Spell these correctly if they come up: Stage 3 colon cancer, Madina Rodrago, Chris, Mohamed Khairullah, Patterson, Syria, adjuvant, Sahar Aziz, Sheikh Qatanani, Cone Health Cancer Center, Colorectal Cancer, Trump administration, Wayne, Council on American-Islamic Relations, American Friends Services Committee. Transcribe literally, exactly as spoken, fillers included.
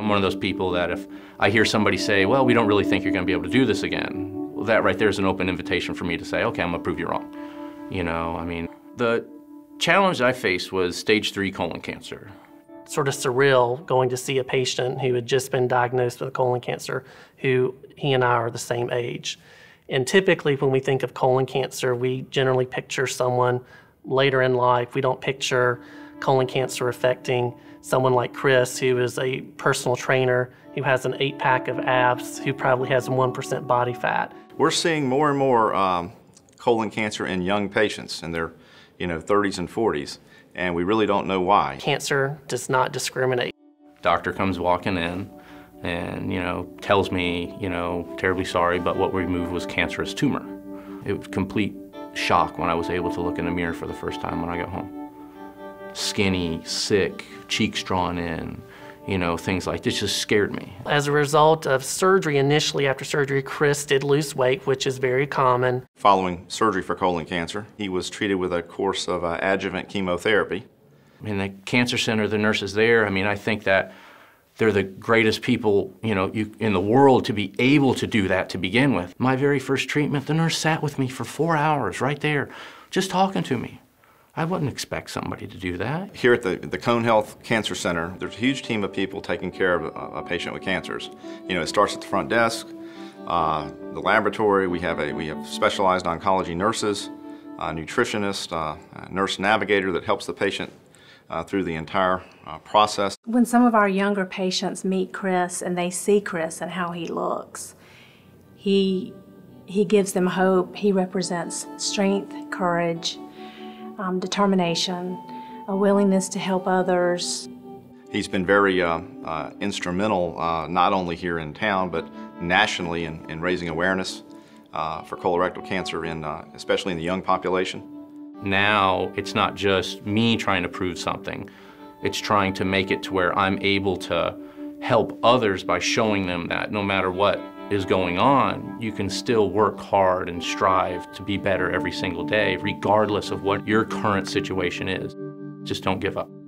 I'm one of those people that if I hear somebody say, well, we don't really think you're going to be able to do this again, well, that right there is an open invitation for me to say, okay, I'm going to prove you wrong. You know, I mean, the challenge I faced was stage three colon cancer. Sort of surreal going to see a patient who had just been diagnosed with colon cancer, who he and I are the same age. And typically when we think of colon cancer, we generally picture someone later in life. We don't picture colon cancer affecting someone like Chris, who is a personal trainer, who has an eight pack of abs, who probably has one percent body fat. We're seeing more and more um, colon cancer in young patients in their you know, thirties and forties, and we really don't know why. Cancer does not discriminate. Doctor comes walking in and, you know, tells me, you know, terribly sorry, but what we removed was cancerous tumor. It was complete shock when I was able to look in the mirror for the first time when I got home. Skinny, sick, cheeks drawn in, you know, things like this just scared me. As a result of surgery, initially after surgery, Chris did lose weight, which is very common. Following surgery for colon cancer, he was treated with a course of uh, adjuvant chemotherapy. In the cancer center, the nurses there, I mean, I think that they're the greatest people, you know, you, in the world to be able to do that to begin with. My very first treatment, the nurse sat with me for four hours right there, just talking to me. I wouldn't expect somebody to do that. Here at the, the Cone Health Cancer Center, there's a huge team of people taking care of a, a patient with cancers. You know, it starts at the front desk, uh, the laboratory. We have, a, we have specialized oncology nurses, a nutritionist, uh, a nurse navigator that helps the patient uh, through the entire uh, process. When some of our younger patients meet Chris and they see Chris and how he looks, he, he gives them hope. He represents strength, courage, Um, determination, a willingness to help others. He's been very uh, uh, instrumental, uh, not only here in town, but nationally in, in raising awareness uh, for colorectal cancer, in, uh, especially in the young population. Now, it's not just me trying to prove something. It's trying to make it to where I'm able to help others by showing them that no matter what is going on, you can still work hard and strive to be better every single day, regardless of what your current situation is. Just don't give up.